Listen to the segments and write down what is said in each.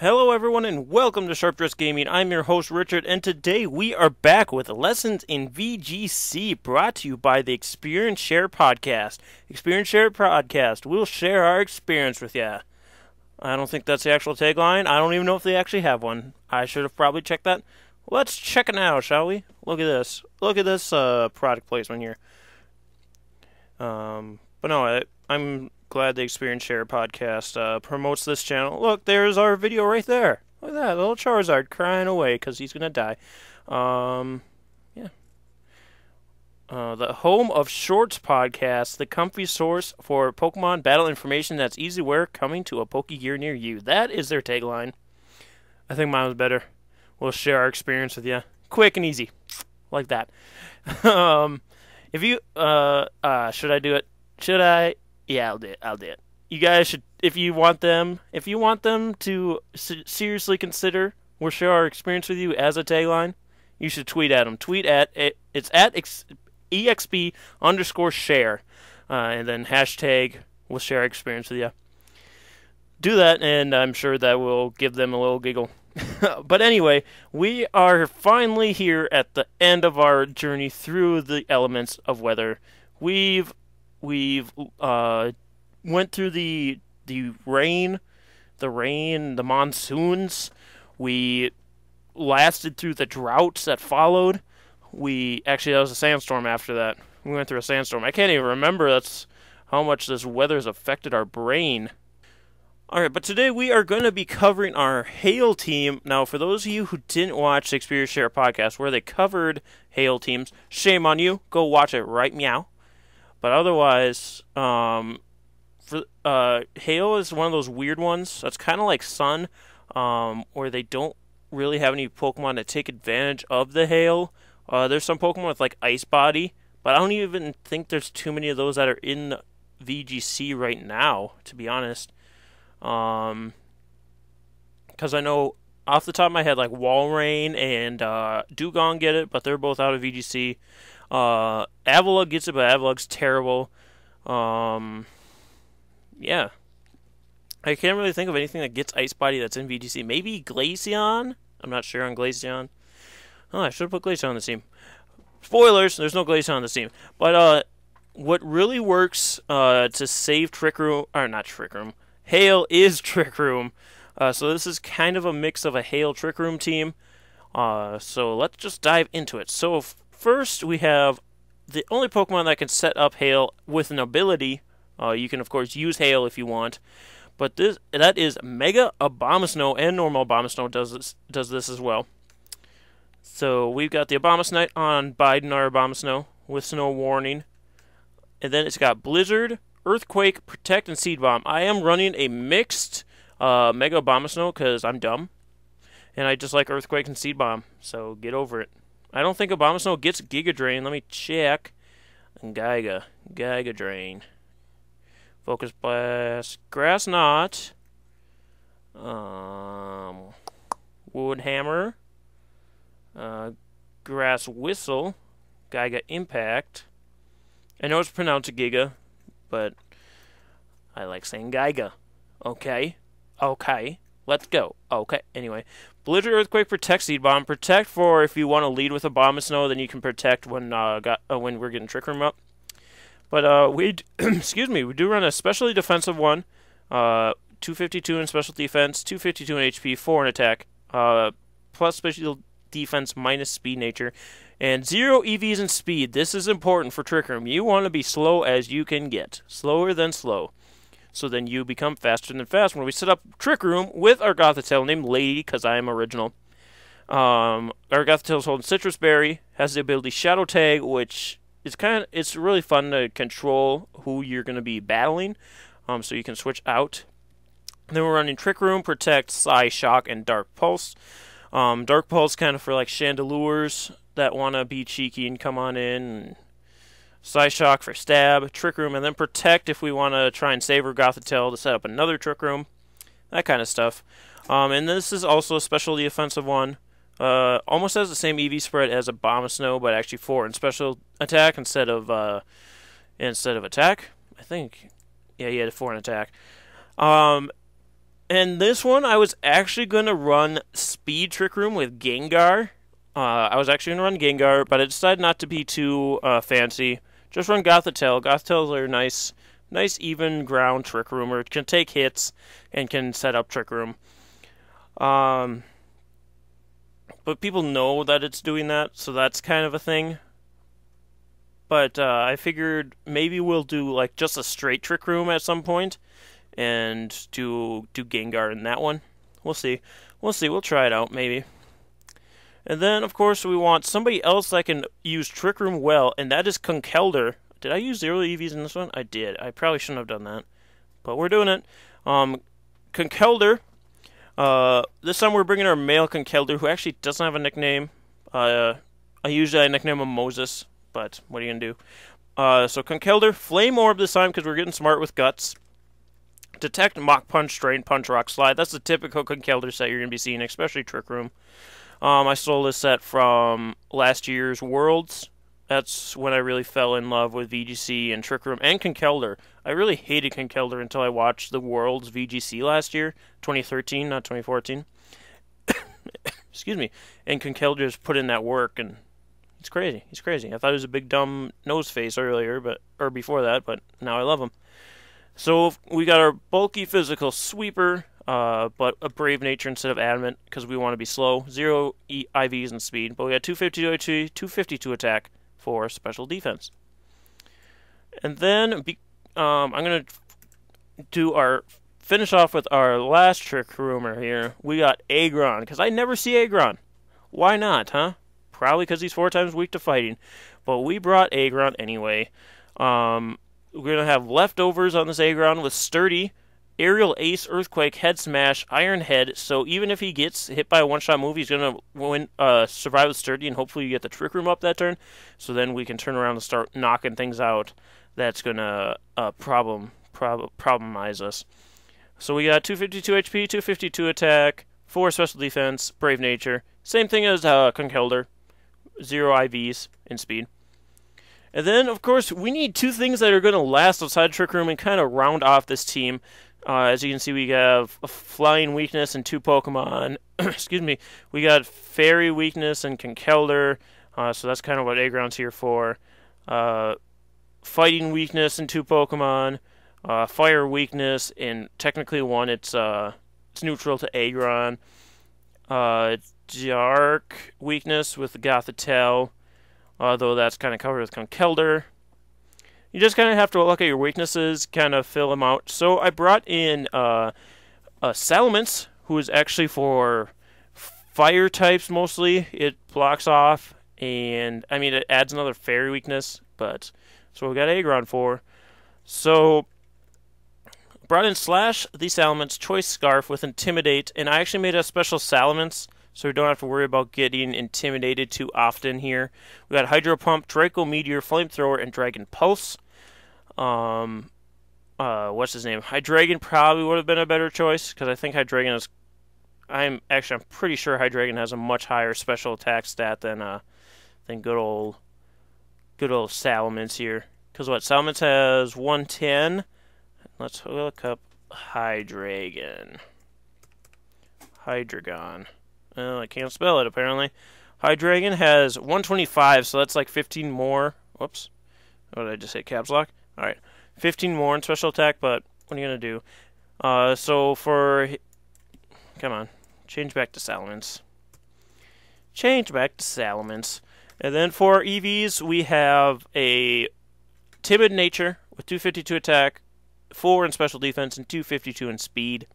Hello everyone and welcome to Sharp Dress Gaming. I'm your host Richard and today we are back with Lessons in VGC brought to you by the Experience Share Podcast. Experience Share Podcast, we'll share our experience with ya. I don't think that's the actual tagline. I don't even know if they actually have one. I should have probably checked that. Let's check it now, shall we? Look at this. Look at this product placement here. But no, I'm glad the Experience Share Podcast promotes this channel. Look, there's our video right there. Look at that, little Charizard crying away because he's going to die. Yeah. The home of Shorts Podcast, the comfy source for Pokemon battle information that's easy wear coming to a Pokegear near you. That is their tagline. I think mine was better. We'll share our experience with you. Quick and easy. Like that. If you... should I do it? Should I... Yeah, I'll do it. You guys should, if you want them to seriously consider, we'll share our experience with you as a tagline, you should tweet at them. Tweet at, it's at exp_share, and then hashtag we'll share our experience with you. Do that, and I'm sure that will give them a little giggle. But anyway, we are finally here at the end of our journey through the elements of weather. We've went through the rain, the monsoons. We lasted through the droughts that followed. That was a sandstorm after that. We went through a sandstorm. I can't even remember that's how much this weather has affected our brain. Alright, but today we are going to be covering our hail team. Now, for those of you who didn't watch the Experience Share Podcast where they covered hail teams, shame on you. Go watch it right meow. But otherwise, hail is one of those weird ones that's kind of like sun, where they don't really have any Pokemon that take advantage of the hail. There's some Pokemon with like Ice Body, but I don't even think there's too many of those that are in VGC right now, to be honest. Because I know off the top of my head, like Walrein and Dewgong get it, but they're both out of VGC. Avalug gets it, but Avalug's terrible. Yeah. I can't really think of anything that gets Ice Body that's in VGC. Maybe Glaceon? I'm not sure on Glaceon. Oh, I should have put Glaceon on this team. Spoilers, there's no Glaceon on this team. But, what really works, to save Trick Room, or not Trick Room, Hail is Trick Room. So this is kind of a mix of a Hail Trick Room team. So let's just dive into it. So, first, we have the only Pokemon that can set up hail with an ability. You can, of course, use hail if you want, but that is Mega Abomasnow, and normal Abomasnow does this as well. So we've got the Abomasnow on Biden, our Abomasnow with Snow Warning, and then it's got Blizzard, Earthquake, Protect, and Seed Bomb. I am running a mixed Mega Abomasnow because I'm dumb, and I just like Earthquake and Seed Bomb. So get over it. I don't think Abomasnow gets Giga Drain. Let me check. Giga Drain. Focus Blast. Grass Knot. Wood Hammer. Grass Whistle. Giga Impact. I know it's pronounced Giga, but I like saying Giga. Okay. Okay. Let's go. Okay. Anyway. Blizzard, Earthquake, Protect, Seed Bomb. Protect for if you want to lead with Abomasnow, then you can protect when we're getting Trick Room up. But we do run a specially defensive one, 252 in special defense, 252 in HP, 4 in attack, plus special defense minus speed nature, and 0 EVs in speed. This is important for Trick Room. You want to be slow as you can get, slower than slow. So then you become faster than fast when we set up Trick Room with our Gothitelle named Lady, because I am original. Our Gothitelle's holding Citrus Berry, has the ability Shadow Tag, which is it's really fun to control who you're going to be battling, so you can switch out. Then we're running Trick Room, Protect, Psy, Shock, and Dark Pulse. Dark Pulse kind of for like Chandelures that want to be cheeky and come on in, and Psy Shock for Stab, Trick Room, and then Protect if we want to try and save our Gothitelle to set up another Trick Room, that kind of stuff. And this is also a specialty offensive one. Almost has the same EV spread as Abomasnow, but actually 4 in special attack instead of attack. I think, yeah, he had 4 in attack. And this one, I was actually going to run Speed Trick Room with Gengar. But I decided not to be too fancy. Just run Gothitelle. Gothitelles are nice even ground Trick Roomer. It can take hits and can set up Trick Room. But people know that it's doing that, so that's kind of a thing. But I figured maybe we'll do like just a straight Trick Room at some point, and do Gengar in that one. We'll see. We'll try it out maybe. And then of course we want somebody else that can use Trick Room well, and that is Conkeldurr. Did I use 0 EVs in this one? I did. I probably shouldn't have done that, but we're doing it. Conkeldurr. This time we're bringing our male Conkeldurr, who actually doesn't have a nickname. I usually nickname him Moses, but what are you going to do? So Conkeldurr, Flame Orb this time because we're getting smart with guts. Detect, Mach Punch, Drain Punch, Rock Slide. That's the typical Conkeldurr set you're going to be seeing, especially Trick Room. I stole this set from last year's Worlds. That's when I really fell in love with VGC and Trick Room and Conkeldurr. I really hated Conkeldurr until I watched the Worlds VGC last year, 2013, not 2014. Excuse me. And Conkeldurr's put in that work, and it's crazy. He's crazy. I thought he was a big dumb nose face earlier, or before that, but now I love him. So we got our bulky physical sweeper, but a brave nature instead of adamant because we want to be slow. 0 IVs and speed, but we got 252 252 attack. For special defense. And then I'm going to finish off with our last Trick Roomer here. We got Aggron, because I never see Aggron. Why not, huh? Probably because he's 4 times weak to fighting. But we brought Aggron anyway. We're going to have leftovers on this Aggron with Sturdy, Aerial Ace, Earthquake, Head Smash, Iron Head. So even if he gets hit by a one-shot move, he's going to survive with Sturdy, and hopefully you get the Trick Room up that turn. So then we can turn around and start knocking things out. That's going to problemize us. So we got 252 HP, 252 attack, 4 special defense, Brave Nature. Same thing as Conkeldurr, 0 IVs in speed. And then, of course, we need 2 things that are going to last outside Trick Room and kind of round off this team. As you can see, we have a Flying Weakness and 2 Pokemon. Excuse me. We got Fairy Weakness and Conkeldurr, so that's kind of what Aggron's here for. Fighting Weakness and 2 Pokemon. Fire Weakness and technically 1. It's neutral to Aggron. Dark Weakness with Gothitelle, although that's kind of covered with Conkeldurr. You just kind of have to look at your weaknesses, kind of fill them out. So I brought in Salamence, who is actually for fire types mostly. It blocks off, and I mean it adds another fairy weakness, but so we got Aggron for. So brought in Slash the Salamence, Choice Scarf with Intimidate, and I actually made a special Salamence, so we don't have to worry about getting intimidated too often here. We got Hydro Pump, Draco Meteor, Flamethrower, and Dragon Pulse. What's his name? Hydreigon probably would have been a better choice, because I think Hydreigon is... I'm pretty sure Hydreigon has a much higher special attack stat than good old Salamence here. Because what, Salamence has 110. Let's look up Hydreigon. Hydreigon. Well, I can't spell it, apparently. Hydreigon has 125, so that's like 15 more. Whoops. What did I just say? Caps lock? Alright. 15 more in special attack, but what are you going to do? So for... Come on. Change back to Salamence. Change back to Salamence. And then for our EVs, we have a Timid Nature with 252 attack, 4 in special defense, and 252 in speed.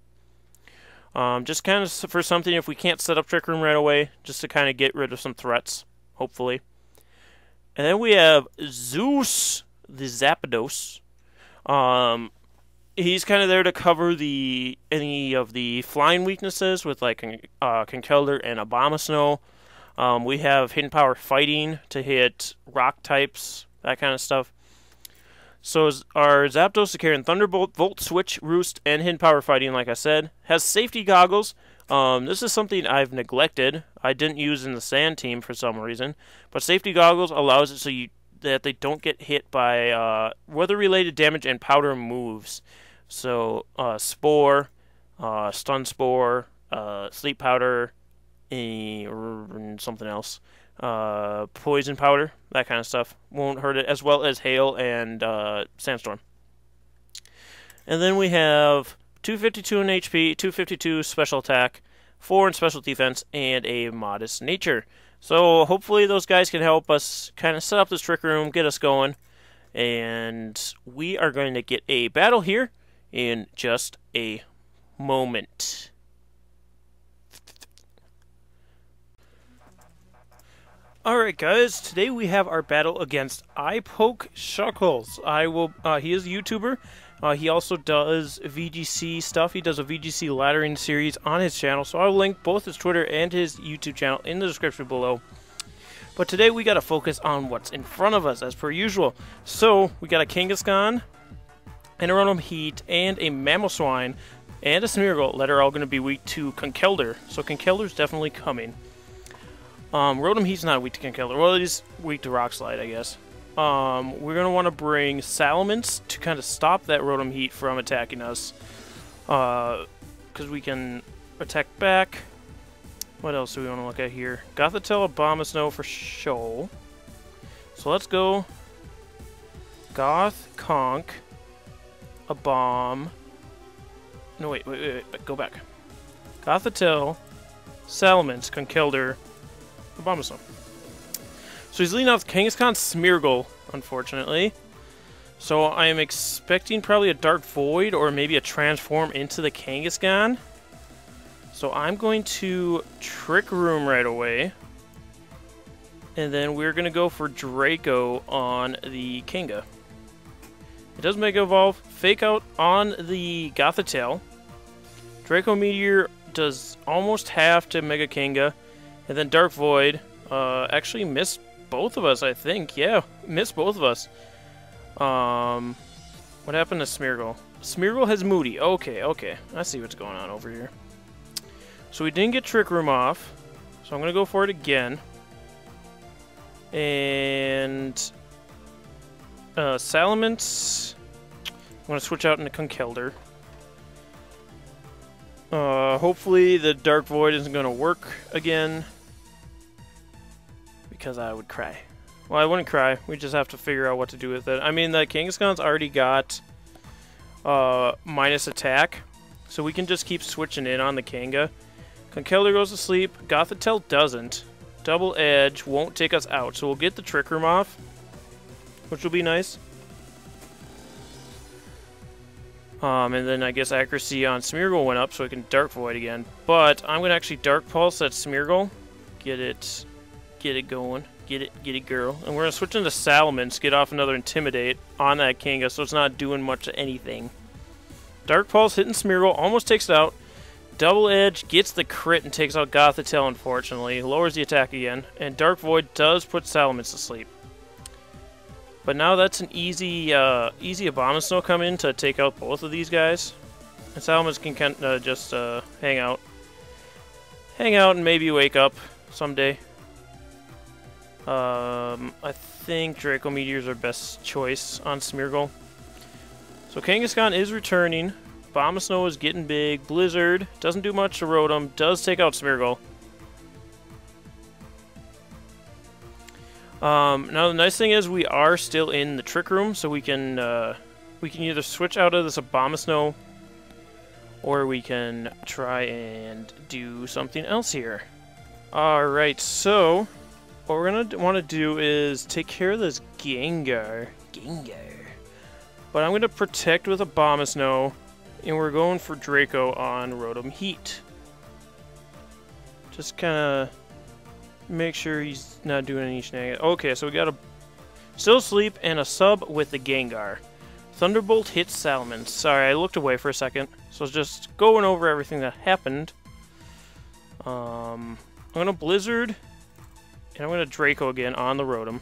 Just kind of for something, if we can't set up Trick Room right away, just to kind of get rid of some threats, hopefully. And then we have Zeus, the Zapdos. He's kind of there to cover any of the flying weaknesses with like Conkeldurr and Abomasnow. We have Hidden Power Fighting to hit rock types, that kind of stuff. So our Zapdos to carry in Thunderbolt, Volt Switch, Roost, and Hidden Power Fighting, like I said. Has safety goggles. This is something I've neglected. I didn't use in the Sand team for some reason. But safety goggles allows it so that they don't get hit by weather-related damage and powder moves. So Spore, Stun Spore, Sleep Powder, and something else. Poison Powder, that kind of stuff. Won't hurt it, as well as Hail and Sandstorm. And then we have 252 in HP, 252 Special Attack, 4 in Special Defense, and a Modest Nature. So hopefully those guys can help us kind of set up this Trick Room, get us going. And we are going to get a battle here in just a moment. Alright guys, today we have our battle against IPoke Shuckles. He is a YouTuber. He also does VGC stuff. He does a VGC laddering series on his channel, so I'll link both his Twitter and his YouTube channel in the description below. But today we gotta focus on what's in front of us, as per usual. So, we got a Kangaskhan, and a Rotom Heat, and a Mamoswine, and a Smeargle that are all gonna be weak to Conkeldurr. So Conkeldurr's definitely coming. Rotom Heat's not weak to Conkeldurr. Well, it is weak to Rock Slide, I guess. We're going to want to bring Salamence to kind of stop that Rotom Heat from attacking us. Because we can attack back. What else do we want to look at here? Gothitelle, Abomasnow for show. So let's go. Goth, Conk, Abom. No, wait. Go back. Gothitelle, Salamence, Conkeldurr, Abomasnow. So he's leading off Kangaskhan Smeargle, unfortunately. So I am expecting probably a Dark Void or maybe a Transform into the Kangaskhan. So I'm going to Trick Room right away. And then we're going to go for Draco on the Kanga. It does Mega Evolve. Fake Out on the Gothitelle. Draco Meteor does almost half to Mega Kanga. And then Dark Void actually missed both of us, I think. Yeah, missed both of us. What happened to Smeargle? Smeargle has Moody. Okay. I see what's going on over here. So we didn't get Trick Room off. So I'm going to go for it again. And Salamence. I'm going to switch out into Conkeldurr. Hopefully the Dark Void isn't going to work again, because I would cry. Well, I wouldn't cry. We just have to figure out what to do with it. I mean, the Kangaskhan's already got minus attack, so we can just keep switching in on the Kanga. Conkeldurr goes to sleep. Gothitelle doesn't. Double Edge won't take us out, so we'll get the Trick Room off, which will be nice. And then I guess accuracy on Smeargle went up, so we can Dark Void again. But I'm going to actually Dark Pulse that Smeargle. Get it going. Get it, girl. And we're going to switch into Salamence, get off another Intimidate on that Kanga, so it's not doing much of anything. Dark Pulse hitting Smeargle, almost takes it out. Double Edge gets the crit and takes out Gothitelle, unfortunately. Lowers the attack again. And Dark Void does put Salamence to sleep. But now that's an easy Abomasnow come in to take out both of these guys. And Salamence can just hang out. Hang out and maybe wake up someday. I think Draco Meteor's our best choice on Smeargle. So Kangaskhan is returning. Abomasnow is getting big. Blizzard doesn't do much to Rotom. Does take out Smeargle. Now the nice thing is we are still in the Trick Room, so we can either switch out of this Abomasnow, or we can try and do something else here. Alright, so what we're going to want to do is take care of this Gengar. But I'm going to protect with Abomasnow, and we're going for Draco on Rotom Heat. Just kind of make sure he's not doing any shenanigans. Okay, so we got a still sleep and a sub with the Gengar. Thunderbolt hits Salamence. Sorry, I looked away for a second. So just going over everything that happened. I'm going to Blizzard, and I'm going to Draco again on the Rotom.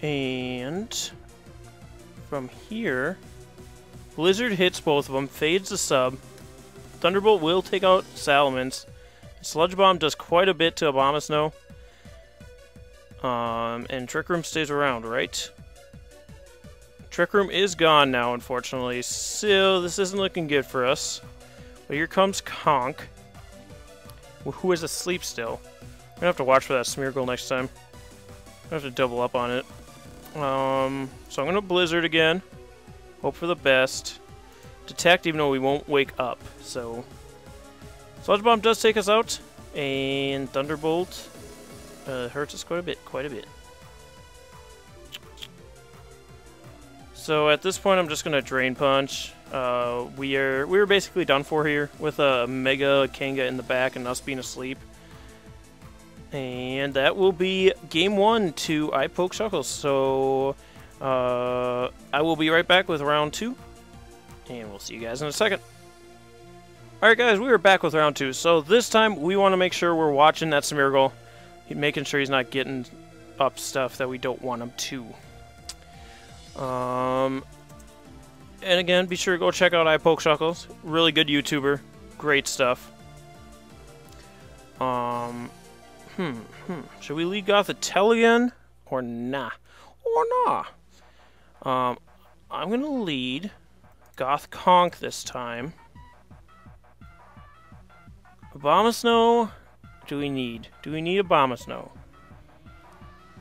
And from here, Blizzard hits both of them, fades the sub. Thunderbolt will take out Salamence. Sludge Bomb does quite a bit to Abomasnow. And Trick Room stays around, right? Trick Room is gone now, unfortunately, so this isn't looking good for us. But here comes Conk, who is asleep still. I'm gonna have to watch for that Smeargle next time. I'm gonna have to double up on it. So I'm gonna Blizzard again. Hope for the best. Detect, even though we won't wake up. So, Sludge Bomb does take us out, and Thunderbolt hurts us quite a bit. So at this point, I'm just gonna Drain Punch. We are basically done for here with a Mega Kanga in the back and us being asleep. And that will be game one to IPoke Shuckles. So I will be right back with round two, and we'll see you guys in a second. All right, guys, we are back with round two. So this time we want to make sure we're watching that Smeargle, making sure he's not getting up stuff that we don't want him to. And again, be sure to go check out IPoke Shuckles. Really good YouTuber, great stuff. Should we lead Gothitelle again? Or nah? Or nah? I'm gonna lead Gothitelle this time. Abomasnow, do we need? Do we need Abomasnow?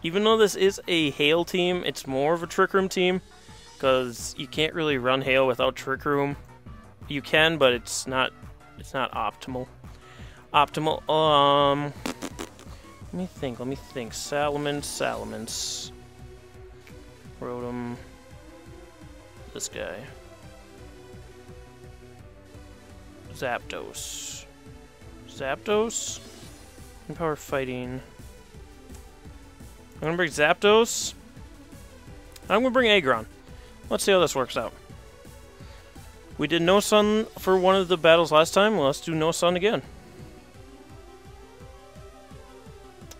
Even though this is a Hail team, it's more of a Trick Room team, because you can't really run Hail without Trick Room. You can, but it's not optimal. Let me think. Salamence. Rotom. This guy. Zapdos? And power fighting. I'm gonna bring Zapdos. I'm gonna bring Aggron. Let's see how this works out. We did no sun for one of the battles last time. Let's do no sun again.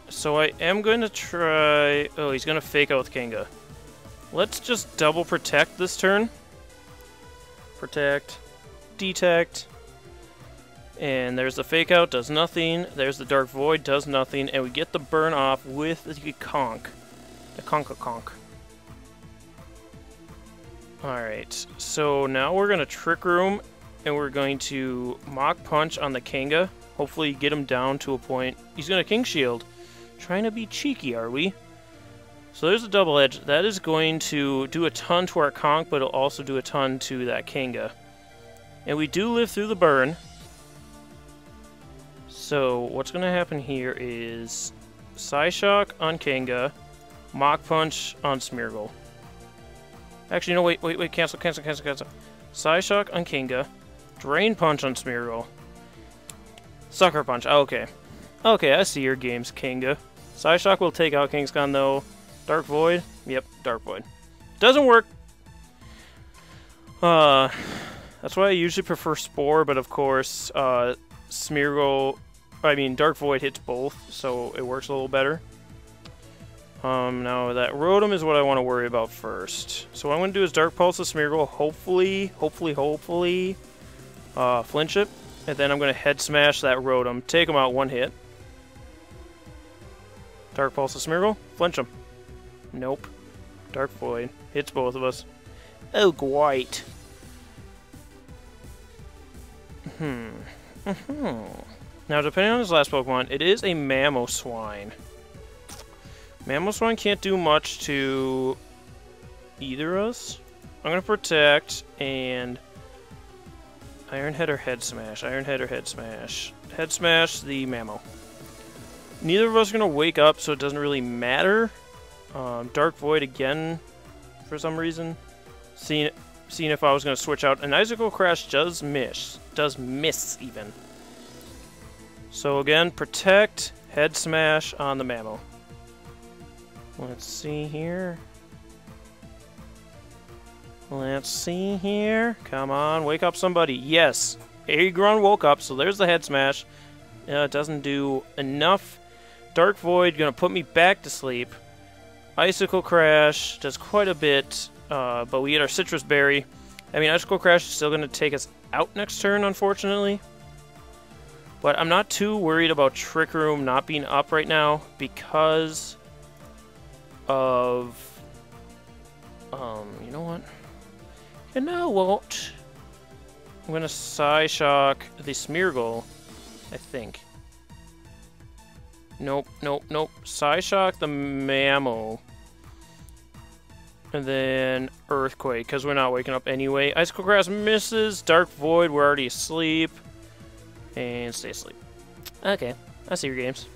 So I am going to try... Oh, he's going to fake out with Kanga. Let's just double protect this turn. Protect. Detect. And there's the fake out, does nothing. There's the Dark Void, does nothing. And we get the burn off with the Conk. The Conk. Alright, so now we're going to Trick Room. And we're going to Mach Punch on the Kanga. Hopefully get him down to a point. He's going to King Shield. Trying to be cheeky, are we? So there's a double edge. That is going to do a ton to our Conk, but it'll also do a ton to that Kanga. And we do live through the burn. So what's going to happen here is Psyshock on Kanga, Mach Punch on Smeargle. Actually, no, wait, cancel. Psyshock on Kanga, Drain Punch on Smeargle. Sucker Punch, oh, okay. Okay, I see your games, Kanga. Psyshock will take out Kangaskhan, though. Dark Void? Yep, Dark Void. Doesn't work! That's why I usually prefer Spore, but of course, Dark Void hits both, so it works a little better. Now, that Rotom is what I want to worry about first. So what I'm going to do is Dark Pulse the Smeargle, hopefully, flinch it. And then I'm going to Head Smash that Rotom, take him out one hit. Dark Pulse of Smeargle, flinch him. Nope. Dark Void. Hits both of us. Oh, great. Now, depending on his last Pokemon, it is a Mamoswine. Mamoswine can't do much to either of us. I'm going to Protect and Iron Head or Head Smash. Head Smash the Mamo. Neither of us are going to wake up, so it doesn't really matter. Dark Void again, for some reason. Seeing if I was going to switch out. An Icicle Crash does miss. Even. So again, Protect, Head Smash on the Mamo. Let's see here. Come on, wake up somebody. Yes, Aggron woke up, so there's the Head Smash. It doesn't do enough. Dark Void gonna put me back to sleep. Icicle Crash does quite a bit, but we get our Citrus Berry. I mean, Icicle Crash is still gonna take us out next turn, unfortunately. But I'm not too worried about Trick Room not being up right now because of You know what? I'm going to Psyshock the Smeargle, I think. Nope. Psyshock the Mammo. And then Earthquake, because we're not waking up anyway. Icicle Grass misses. Dark Void, we're already asleep. And stay asleep. Okay, I see your games.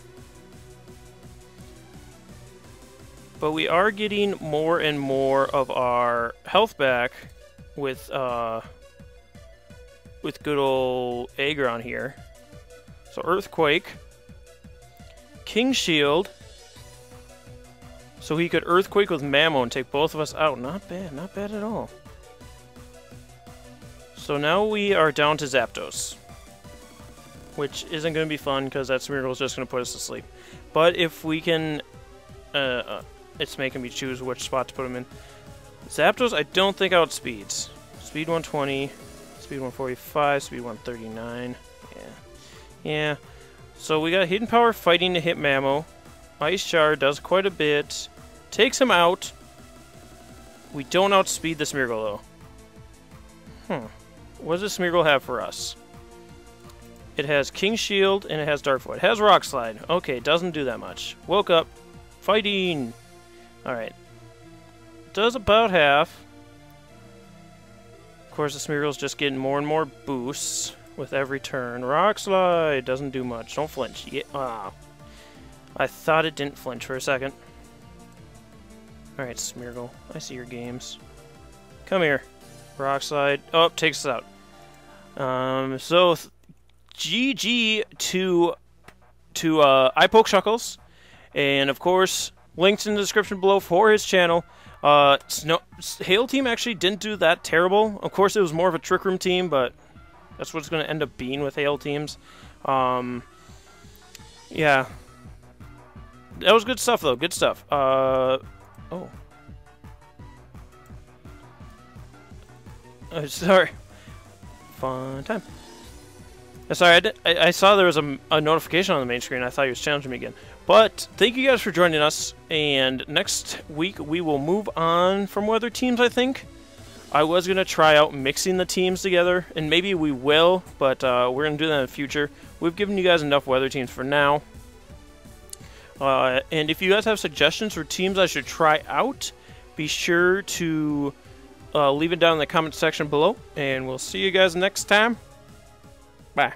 But we are getting more and more of our health back with good old Aggron here. So Earthquake, King Shield, so he could Earthquake with Mammo and take both of us out. Not bad, not bad at all. So now we are down to Zapdos, which isn't going to be fun because that Smeargle is just going to put us to sleep. But if we can... it's making me choose which spot to put him in. Zapdos, I don't think outspeeds. Speed 120, speed 145, speed 139. Yeah. So we got Hidden Power fighting to hit Mammo. Ice Shard does quite a bit. Takes him out. We don't outspeed the Smeargle, though. What does the Smeargle have for us? It has King Shield and it has Dark Void. It has Rock Slide. Okay, doesn't do that much. Woke up. Fighting! Alright. Does about half. Of course, the Smeargle's just getting more and more boosts with every turn. Rock Slide! Doesn't do much. Don't flinch. Yeah. I thought it didn't flinch for a second. Alright, Smeargle. I see your games. Come here. Rock Slide. Oh, takes us out. So, GG to IPoke Shuckles. And, of course, links in the description below for his channel. Hail team actually didn't do that terrible. Of course, it was more of a Trick Room team, but that's what it's going to end up being with Hail teams. Yeah. That was good stuff, though. Good stuff. Sorry. Fun time. Sorry, I saw there was a notification on the main screen. I thought he was challenging me again. But thank you guys for joining us, and next week we will move on from other teams, I think. I was going to try out mixing the teams together, and maybe we will, but we're going to do that in the future. We've given you guys enough weather teams for now. And if you guys have suggestions for teams I should try out, be sure to leave it down in the comment section below, and we'll see you guys next time. Bye.